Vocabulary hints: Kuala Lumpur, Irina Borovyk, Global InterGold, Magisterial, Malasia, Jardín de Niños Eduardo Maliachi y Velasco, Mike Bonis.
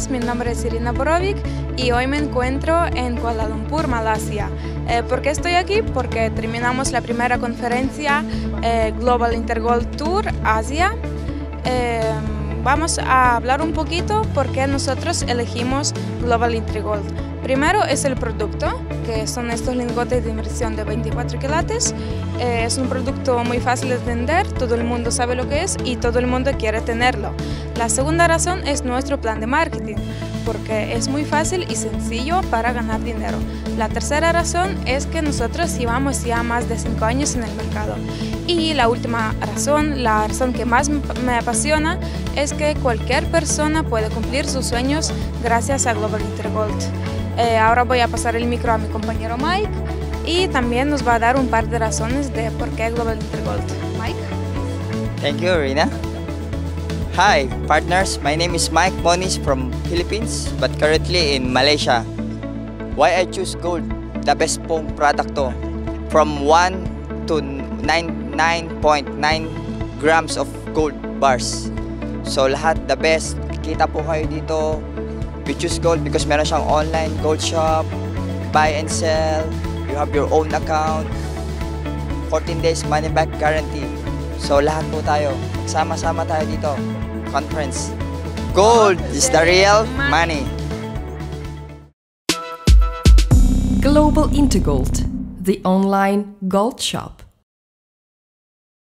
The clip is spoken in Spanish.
días, mi nombre es Irina Borovyk y hoy me encuentro en Kuala Lumpur, Malasia. ¿Por qué estoy aquí? Porque terminamos la primera conferencia Global InterGold Tour Asia. Vamos a hablar un poquito por qué nosotros elegimos Global InterGold. Primero es el producto, que son estos lingotes de inmersión de 24 quilates. Es un producto muy fácil de vender, todo el mundo sabe lo que es y todo el mundo quiere tenerlo. La segunda razón es nuestro plan de marketing, porque es muy fácil y sencillo para ganar dinero. La tercera razón es que nosotros llevamos ya más de 5 años en el mercado. Y la última razón, la razón que más me apasiona, es que cualquier persona puede cumplir sus sueños gracias a Global InterGold. Ahora voy a pasar el micro a mi compañero Mike y también nos va a dar un par de razones de por qué Global InterGold. Mike. Thank you, Irina. Hi, partners. My name is Mike Bonis from Philippines, but currently in Malaysia. Why I choose gold? The best pong product to. From 1 to 9.9 grams of gold bars. So lahat the best. Kita po kayo dito. We choose gold because meron siyang online gold shop, buy and sell. You have your own account. 14 days money back guarantee. So lahat po tayo. Sama-sama tayo dito. Conference. Gold is the real money. Global InterGold, the online gold shop.